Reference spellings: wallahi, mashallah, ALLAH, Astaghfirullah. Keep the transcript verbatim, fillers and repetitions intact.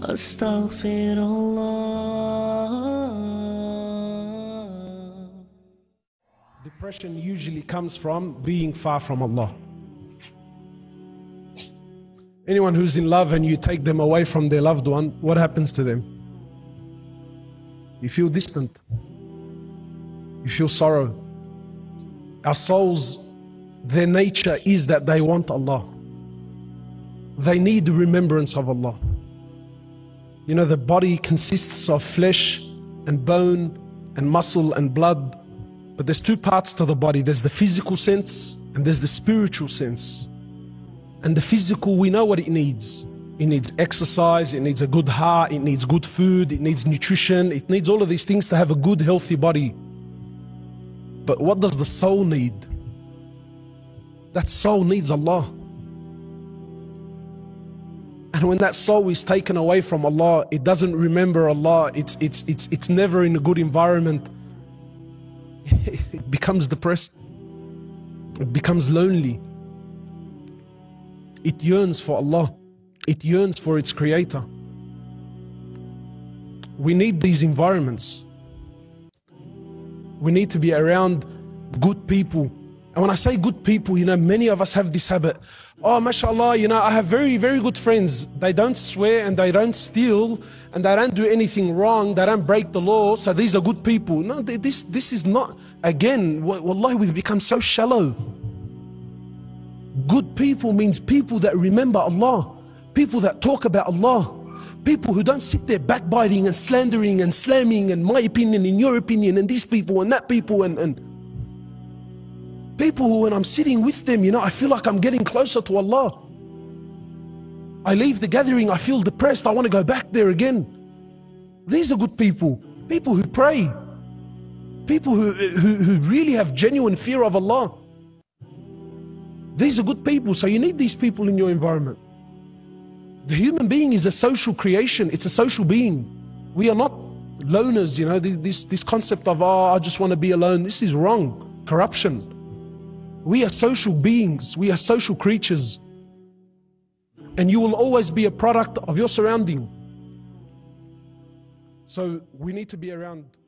Astaghfirullah. Depression usually comes from being far from Allah. Anyone who's in love and you take them away from their loved one, what happens to them? You feel distant. You feel sorrow. Our souls, their nature is that they want Allah. They need the remembrance of Allah. You know, the body consists of flesh and bone and muscle and blood. But there's two parts to the body. There's the physical sense and there's the spiritual sense. And the physical, we know what it needs. It needs exercise, it needs a good heart, it needs good food, it needs nutrition, it needs all of these things to have a good, healthy body. But what does the soul need? That soul needs Allah. And when that soul is taken away from Allah, it doesn't remember Allah, it's, it's, it's, it's never in a good environment. It becomes depressed, it becomes lonely. It yearns for Allah, it yearns for its Creator. We need these environments. We need to be around good people. And when I say good people, you know, many of us have this habit. Oh, mashallah, you know, I have very, very good friends. They don't swear and they don't steal and they don't do anything wrong. They don't break the law. So these are good people. No, this, this is not, again, wallahi, we've become so shallow. Good people means people that remember Allah, people that talk about Allah, people who don't sit there backbiting and slandering and slamming and my opinion and your opinion and these people and that people and... and people who, when I'm sitting with them, you know, I feel like I'm getting closer to Allah. I leave the gathering, I feel depressed, I want to go back there again. These are good people. People who pray. People who, who, who really have genuine fear of Allah. These are good people, so you need these people in your environment. The human being is a social creation, it's a social being. We are not loners, you know, this, this concept of, oh, I just want to be alone, this is wrong, corruption. We are social beings, we are social creatures. And you will always be a product of your surrounding. So we need to be around